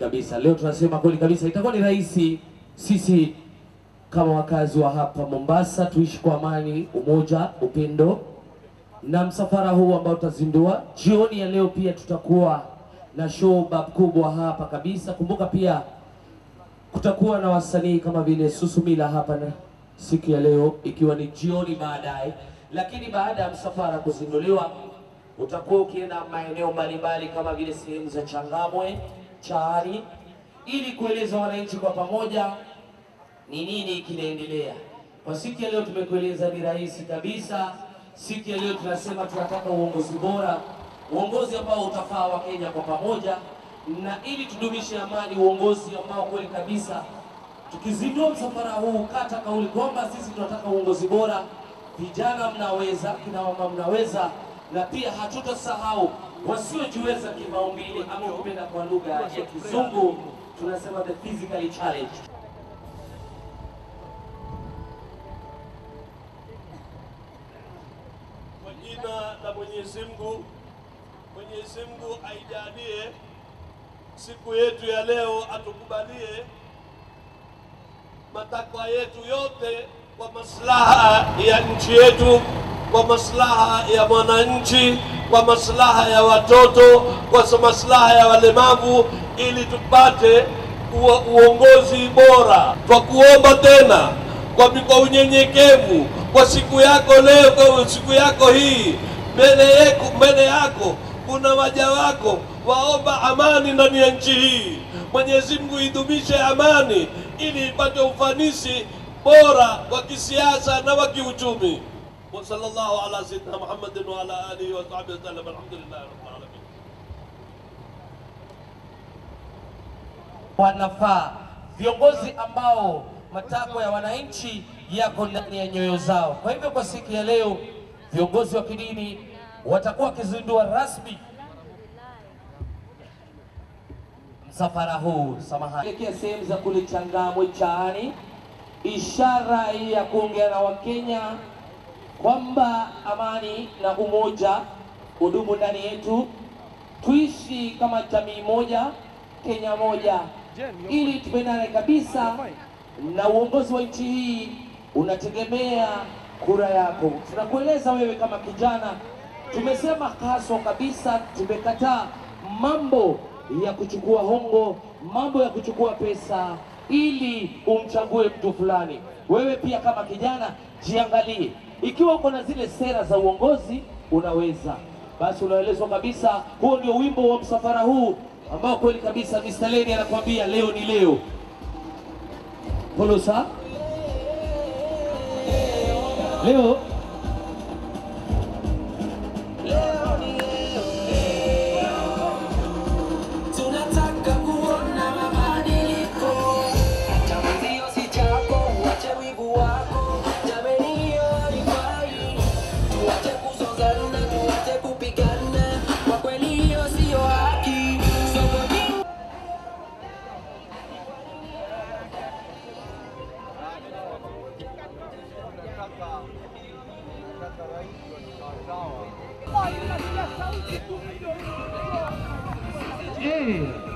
Kabisa leo tunasema kweli kabisa, itakuwa ni rahisi sisi kama wakazi wa hapa Mombasa tuishi kwa amani, umoja, upendo. Na msafara huu ambao tutazindua jioni ya leo, pia tutakuwa na show kubwa hapa kabisa. Kumbuka pia kutakuwa na wasanii kama vile Susumila hapa na siku ya leo, ikiwa ni jioni baadaye. Lakini baada ya msafara kuzinduliwa, utakuwa ukienda maeneo mbalimbali kama vile sehemu za Changamwe, Chari, ili kueleza wananchi kwa pamoja ni nini kinaendelea. Kwa siku ya leo tumekueleza ni rahisi kabisa. Siku ya leo tunasema tunataka uongozi bora, uongozi ambao utafaa Wakenya kwa pamoja, na ili tudumishe amani, uongozi ambao kweli kabisa. Tukizindua msafara huu, kata kauli kwamba sisi tunataka uongozi bora, vijana mnaweza, kina mama mnaweza, na pia hatutasahau wasiojiweza kimaumbile, ama kupenda kwa lugha ya Kizungu tunasema the physically challenged. Kwa jina la Mwenyezi Mungu aijalie siku yetu ya leo, atukubalie matakwa yetu yote kwa maslaha ya nchi yetu, kwa maslaha ya mwananchi, kwa maslaha ya watoto, kwa maslaha ya walemavu, ili tupate uongozi bora. Kwa kuomba tena kwa unyenyekevu, kwa siku yako leo, kwa siku yako hii, mbele yako kuna waja wako waomba amani ndani ya nchi hii. Mwenyezi Mungu idumishe amani ili ipate ufanisi bora wa kisiasa na wa kiuchumi. وصلى الله على سيدنا محمد وعلى آله وصحبه وسلم. الحمد لله رب العالمين. Wanafaa viongozi ambao matakwa ya wananchi yako ndani ya nyoyo zao. Kwa hivyo kwa siku ya leo viongozi wa kidini watakuwa wakizindua rasmi msafara huu. Samahani, lekea sehemu za kule Changamwe, Chaani, ishara ya kuongea na Wakenya kwamba amani na umoja udumu ndani yetu, tuishi kama jamii moja, Kenya moja, ili tupendane kabisa. Na uongozi wa nchi hii unategemea kura yako. Tunakueleza wewe kama kijana, tumesema kaso kabisa, tumekataa mambo ya kuchukua hongo, mambo ya kuchukua pesa ili umchague mtu fulani. Wewe pia kama kijana jiangalie, ikiwa uko na zile sera za uongozi unaweza, basi unaelezwa kabisa. Huo ndio wimbo wa msafara huu ambao kweli kabisa Mr. Lenny anakuambia leo ni leo. Polosa leo.